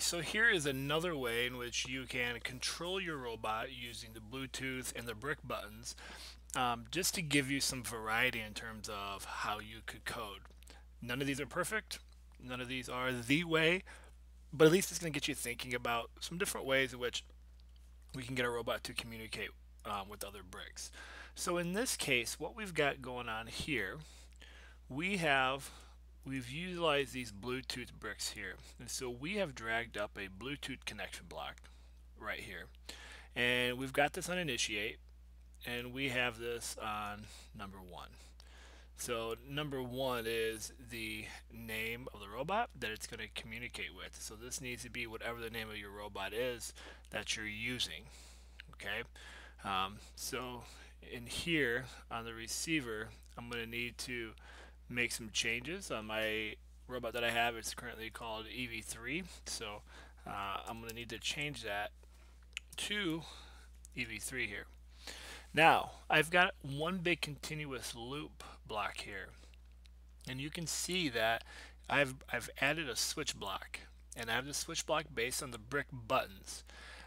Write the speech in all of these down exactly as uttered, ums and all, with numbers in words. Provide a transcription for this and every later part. Okay, so here is another way in which you can control your robot using the Bluetooth and the brick buttons, um, just to give you some variety in terms of how you could code. None of these are perfect, none of these are the way, but at least it's going to get you thinking about some different ways in which we can get a robot to communicate um, with other bricks. So in this case, what we've got going on here, we have we've utilized these Bluetooth bricks here, and so we have dragged up a Bluetooth connection block right here, and we've got this on initiate, and we have this on number one. So number one is the name of the robot that it's going to communicate with. So this needs to be whatever the name of your robot is that you're using. Okay, um, so in here on the receiver, I'm going to need to make some changes on my robot that I have. It's currently called E V three, so uh, I'm going to need to change that to E V three here. Now I've got one big continuous loop block here, and you can see that I've, I've added a switch block, and I have the switch block based on the brick buttons,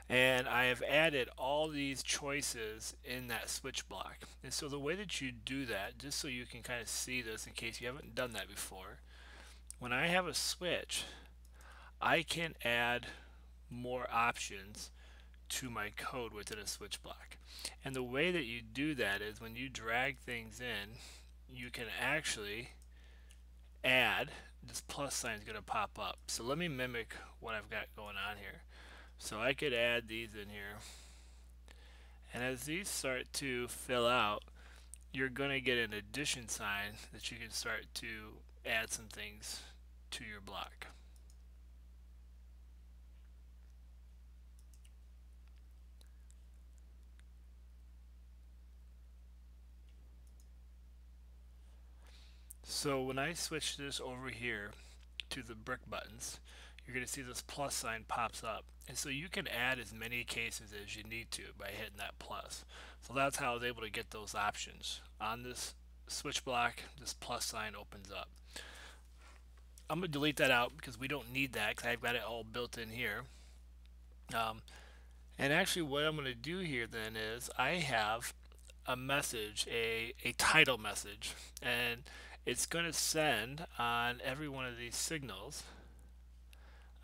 and I have added all these choices in that switch block. And so the way that you do that, just so you can kind of see this in case you haven't done that before, when I have a switch, I can add more options to my code within a switch block. And the way that you do that is when you drag things in, you can actually add, this plus sign is going to pop up. So let me mimic what I've got going on here. So I could add these in here, and as these start to fill out, you're going to get an addition sign that you can start to add some things to your block. So when I switch this over here to the brick buttons, you're going to see this plus sign pops up, and so you can add as many cases as you need to by hitting that plus. So that's how I was able to get those options. On this switch block, this plus sign opens up. I'm going to delete that out because we don't need that, because I've got it all built in here. Um, and actually what I'm going to do here then is I have a message, a, a title message, and it's going to send on every one of these signals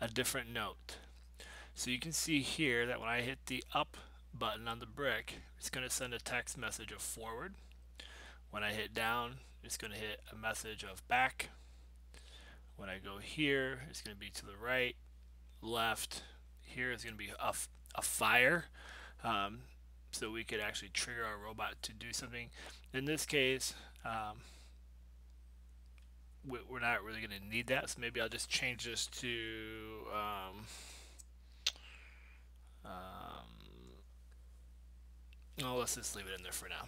a different note. So you can see here that when I hit the up button on the brick, it's going to send a text message of forward. When I hit down, it's going to hit a message of back. When I go here, it's going to be to the right, left. Here is going to be a, a fire. Um, so we could actually trigger our robot to do something. In this case, um, we're not really going to need that, so maybe I'll just change this to um, um, oh, let's just leave it in there for now.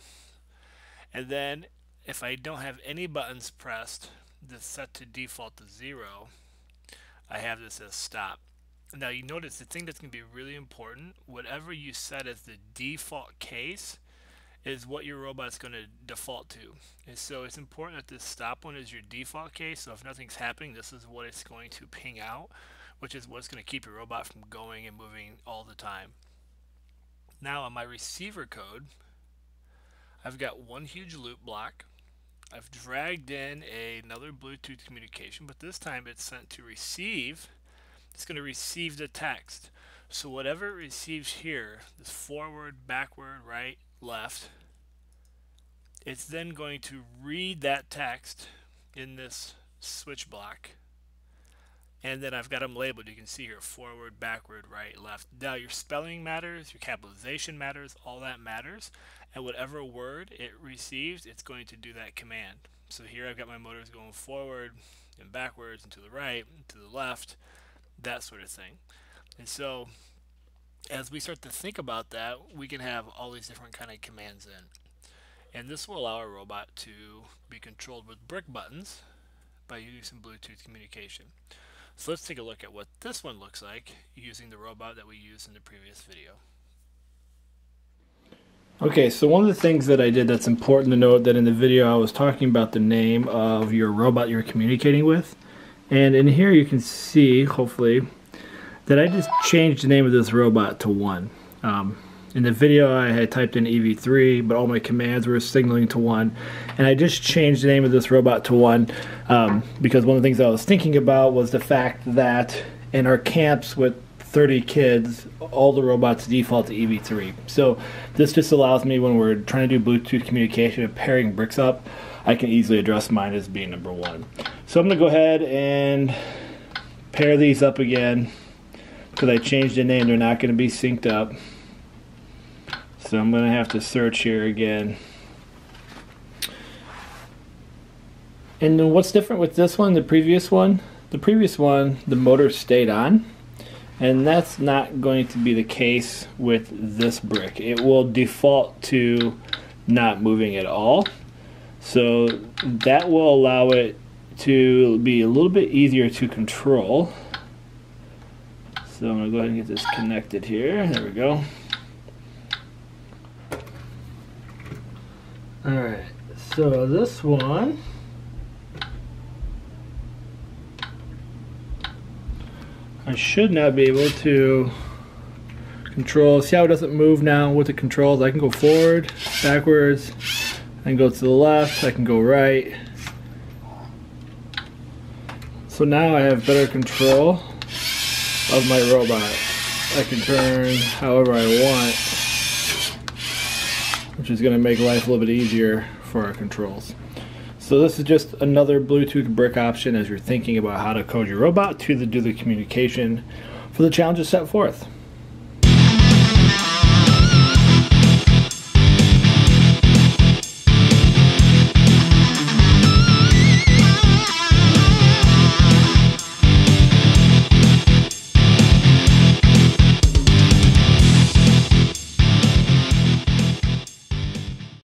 And then if I don't have any buttons pressed, this set to default to zero, I have this as stop. Now you notice the thing that's going to be really important, whatever you set as the default case is what your robot's going to default to. And so it's important that this stop one is your default case, so if nothing's happening, this is what it's going to ping out, which is what's going to keep your robot from going and moving all the time. Now on my receiver code, I've got one huge loop block. I've dragged in a, another Bluetooth communication, but this time it's sent to receive. It's going to receive the text. So whatever it receives here, this forward, backward, right, left, it's then going to read that text in this switch block, and then I've got them labeled. You can see here forward, backward, right, left. Now your spelling matters, your capitalization matters, all that matters, and whatever word it receives, it's going to do that command. So here I've got my motors going forward and backwards and to the right and to the left, that sort of thing. And so as we start to think about that, we can have all these different kind of commands in. And this will allow our robot to be controlled with brick buttons by using Bluetooth communication. So let's take a look at what this one looks like using the robot that we used in the previous video. Okay, so one of the things that I did that's important to note, that in the video I was talking about the name of your robot you're communicating with. And in here you can see, hopefully, that I just changed the name of this robot to one. Um, in the video I had typed in E V three, but all my commands were signaling to one, and I just changed the name of this robot to one um, because one of the things I was thinking about was the fact that in our camps with thirty kids, all the robots default to E V three. So this just allows me, when we're trying to do Bluetooth communication and pairing bricks up, I can easily address mine as being number one. So I'm gonna go ahead and pair these up again because I changed the name. They're not gonna be synced up. So I'm gonna have to search here again. And then what's different with this one, the previous one? The previous one, the motor stayed on. And that's not going to be the case with this brick. It will default to not moving at all. So that will allow it to be a little bit easier to control. So I'm gonna go ahead and get this connected here. There we go. All right, so this one, I should now be able to control. See how it doesn't move now with the controls? I can go forward, backwards, I can go to the left, I can go right. So now I have better control of my robot. I can turn however I want, which is going to make life a little bit easier for our controls. So this is just another Bluetooth brick option as you're thinking about how to code your robot to the, do the communication for the challenges set forth.